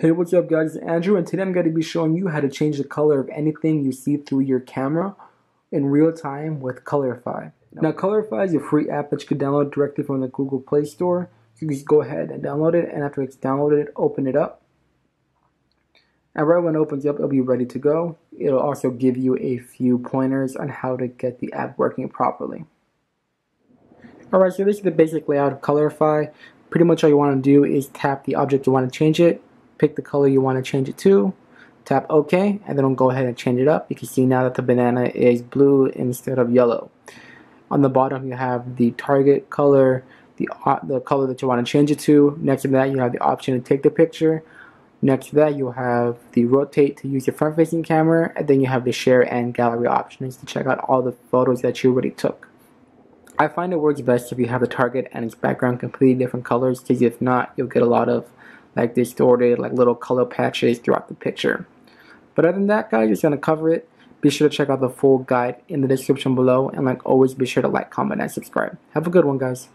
Hey, what's up guys, it's Andrew, and today I'm going to be showing you how to change the color of anything you see through your camera in real time with Colorify. Now Colorify is a free app that you can download directly from the Google Play Store. You can just go ahead and download it, and after it's downloaded, open it up. And right when it opens up, it'll be ready to go. It'll also give you a few pointers on how to get the app working properly. Alright, so this is the basic layout of Colorify. Pretty much all you want to do is tap the object you want to change it. Pick the color you want to change it to, tap OK, and then I'll go ahead and change it up. You can see now that the banana is blue instead of yellow. On the bottom you have the target color, the color that you want to change it to. Next to that you have the option to take the picture. Next to that you have the rotate to use your front facing camera, and then you have the share and gallery options to check out all the photos that you already took. I find it works best if you have the target and its background completely different colors, because if not, you'll get a lot of like distorted, like little color patches throughout the picture. But other than that guys, just gonna cover it. Be sure to check out the full guide in the description below, and like always, be sure to like, comment, and subscribe. Have a good one guys.